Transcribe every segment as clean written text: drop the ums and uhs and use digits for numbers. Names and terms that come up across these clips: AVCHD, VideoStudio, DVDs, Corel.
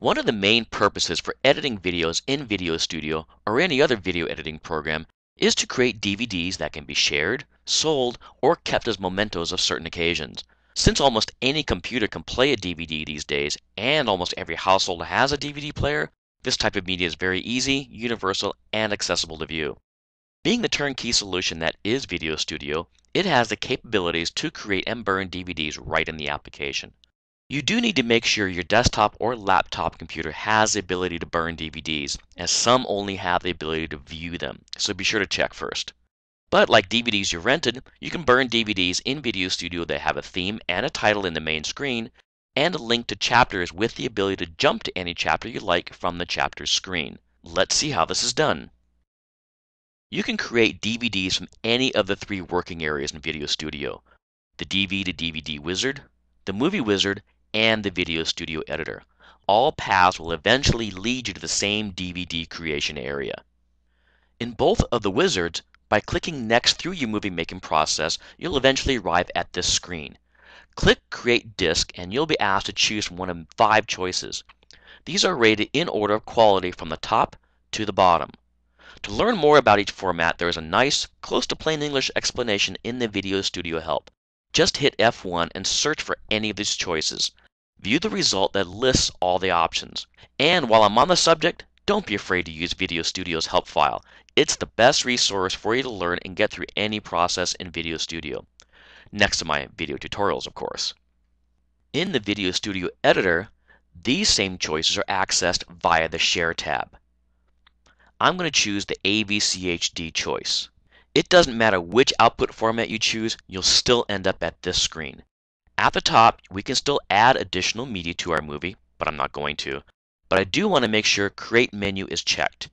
One of the main purposes for editing videos in VideoStudio or any other video editing program is to create DVDs that can be shared, sold, or kept as mementos of certain occasions. Since almost any computer can play a DVD these days, and almost every household has a DVD player, this type of media is very easy, universal, and accessible to view. Being the turnkey solution that is VideoStudio, it has the capabilities to create and burn DVDs right in the application. You do need to make sure your desktop or laptop computer has the ability to burn DVDs, as some only have the ability to view them, so be sure to check first. But like DVDs you rented, you can burn DVDs in VideoStudio that have a theme and a title in the main screen, and a link to chapters with the ability to jump to any chapter you like from the chapter's screen. Let's see how this is done. You can create DVDs from any of the three working areas in VideoStudio: the DV to DVD wizard, the movie wizard, and the VideoStudio editor. All paths will eventually lead you to the same DVD creation area. In both of the wizards, by clicking next through your movie making process, you'll eventually arrive at this screen. Click Create Disc and you'll be asked to choose from one of 5 choices. These are rated in order of quality from the top to the bottom. To learn more about each format, there is a nice, close to plain English explanation in the VideoStudio help. Just hit F1 and search for any of these choices. View the result that lists all the options. And while I'm on the subject, don't be afraid to use VideoStudio's help file. It's the best resource for you to learn and get through any process in VideoStudio, next to my video tutorials, of course. In the VideoStudio editor, these same choices are accessed via the Share tab. I'm going to choose the AVCHD choice. It doesn't matter which output format you choose, you'll still end up at this screen. At the top, we can still add additional media to our movie, but I'm not going to. But I do want to make sure Create Menu is checked.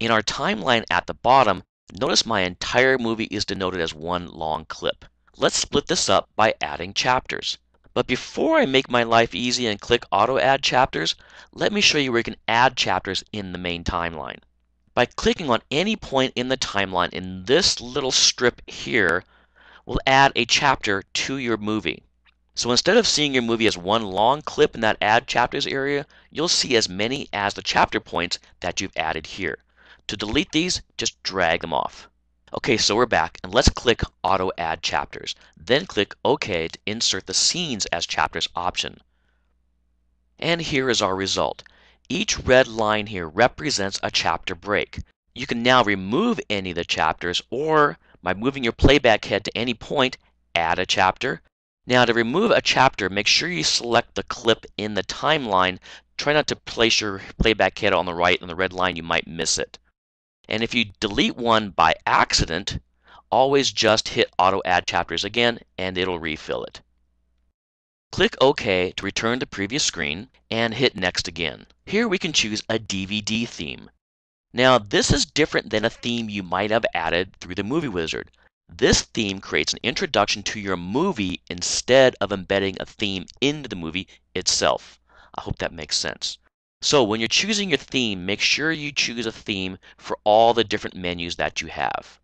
In our timeline at the bottom, notice my entire movie is denoted as one long clip. Let's split this up by adding chapters. But before I make my life easy and click Auto Add Chapters, let me show you where you can add chapters in the main timeline. By clicking on any point in the timeline in this little strip here, we'll add a chapter to your movie. So instead of seeing your movie as one long clip in that Add Chapters area, you'll see as many as the chapter points that you've added here. To delete these, just drag them off. Okay, so we're back, and let's click Auto Add Chapters. Then click OK to insert the Scenes as Chapters option. And here is our result. Each red line here represents a chapter break. You can now remove any of the chapters, or by moving your playback head to any point, add a chapter. Now to remove a chapter, make sure you select the clip in the timeline. Try not to place your playback head on the right on the red line, you might miss it. And if you delete one by accident, always just hit Auto Add Chapters again and it'll refill it. Click OK to return to previous screen and hit Next again. Here we can choose a DVD theme. Now this is different than a theme you might have added through the Movie Wizard. This theme creates an introduction to your movie instead of embedding a theme into the movie itself. I hope that makes sense. So when you're choosing your theme, make sure you choose a theme for all the different menus that you have.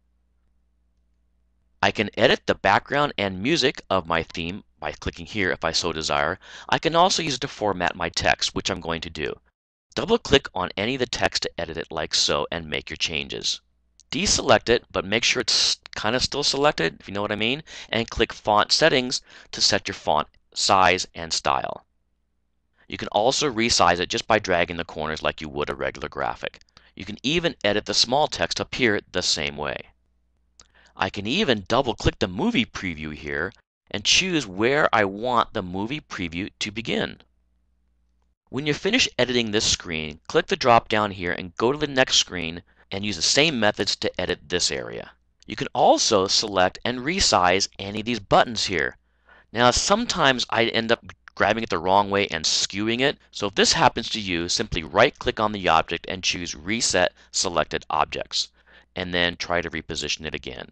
I can edit the background and music of my theme by clicking here if I so desire. I can also use it to format my text, which I'm going to do. Double-click on any of the text to edit it like so and make your changes. Deselect it, but make sure it's kind of still selected, if you know what I mean, and click Font Settings to set your font size and style. You can also resize it just by dragging the corners like you would a regular graphic. You can even edit the small text up here the same way. I can even double-click the movie preview here and choose where I want the movie preview to begin. When you're finished editing this screen, click the drop down here and go to the next screen and use the same methods to edit this area. You can also select and resize any of these buttons here. Now sometimes I end up grabbing it the wrong way and skewing it, so if this happens to you, simply right click on the object and choose Reset Selected Objects, and then try to reposition it again.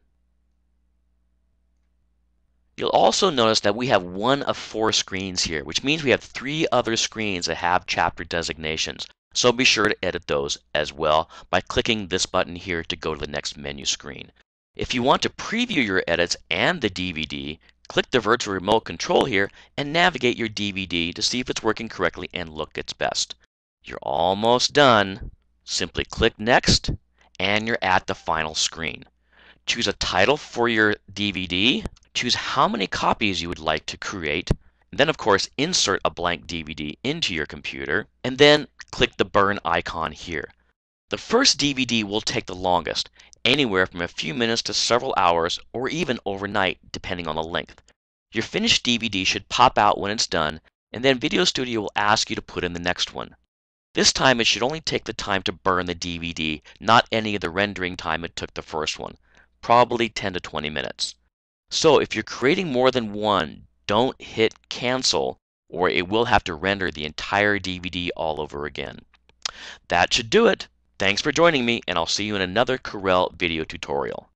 You'll also notice that we have one of 4 screens here, which means we have 3 other screens that have chapter designations. So be sure to edit those as well by clicking this button here to go to the next menu screen. If you want to preview your edits and the DVD, click the virtual remote control here and navigate your DVD to see if it's working correctly and look its best. You're almost done. Simply click Next, and you're at the final screen. Choose a title for your DVD, choose how many copies you would like to create, and then of course insert a blank DVD into your computer, and then click the burn icon here. The first DVD will take the longest, anywhere from a few minutes to several hours or even overnight depending on the length. Your finished DVD should pop out when it's done, and then VideoStudio will ask you to put in the next one. This time it should only take the time to burn the DVD, not any of the rendering time it took the first one. Probably 10 to 20 minutes. So if you're creating more than one, don't hit cancel or it will have to render the entire DVD all over again. That should do it. Thanks for joining me, and I'll see you in another Corel video tutorial.